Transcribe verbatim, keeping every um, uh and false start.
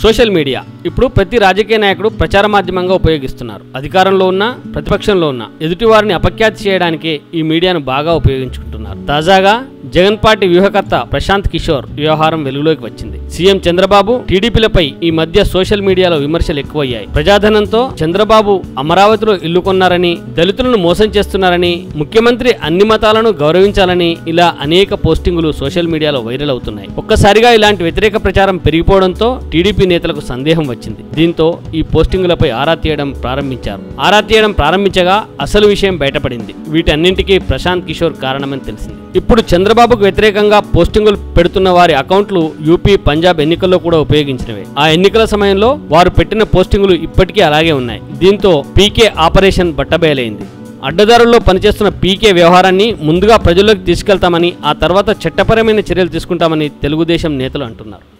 Social media ఇప్పుడు ప్రతి రాజకీయ నాయకుడు ప్రచార మాధ్యమంగా ఉపయోగిస్తున్నారు. అధికారంలో ఉన్న ప్రతిపక్షంలో ఉన్న ఎదుటివారిని అపఖ్యాతి చేయడానికి ఈ మీడియాను బాగా ఉపయోగించుకుంటున్నారు. తాజాగా జగన్ పార్టీ వ్యూహకర్త ప్రశాంత్ కిషోర్ వ్యవహారం వెలుగులోకి వచ్చింది. సీఎం చంద్రబాబు టీడీపీలపై ఈ మధ్య సోషల్ మీడియాలో విమర్శలు ఎక్కువయ్యాయి. ప్రజాధనంతో చంద్రబాబు అమరావతిలో ఇల్లు కొన్నారని, దళితులను మోసం చేస్తున్నారని, ముఖ్యమంత్రి అన్ని మతాలను గౌరవించాలని ఇలా అనేక పోస్టింగులు సోషల్ మీడియాలో వైరల్ అవుతున్నాయి. ఒక్కసారిగా ఇలాంటి వ్యతిరేక ప్రచారం పెరిగిపోవడంతో టీడీపీ నేతలకు సందేహం వచ్చింది. దీంతో ఈ పోస్టింగులపై ఆరా తీయడం ప్రారంభించారు. ఆరా తీయడం ప్రారంభించగా అసలు విషయం బయటపడింది. వీటన్నింటికీ ప్రశాంత్ కిషోర్ కారణమని తెలిసింది. ఇప్పుడు చంద్రబాబుకు వ్యతిరేకంగా పోస్టింగులు పెడుతున్న వారి అకౌంట్లు యూపీ, పంజాబ్ ఎన్నికల్లో కూడా ఉపయోగించినవే. ఆ ఎన్నికల సమయంలో వారు పెట్టిన పోస్టింగులు ఇప్పటికీ అలాగే ఉన్నాయి. దీంతో పీకే ఆపరేషన్ బట్టబయలైంది. అడ్డదారుల్లో పనిచేస్తున్న పీకే వ్యవహారాన్ని ముందుగా ప్రజల్లోకి తీసుకెళ్తామని, ఆ తర్వాత చట్టపరమైన చర్యలు తీసుకుంటామని తెలుగుదేశం నేతలు అంటున్నారు.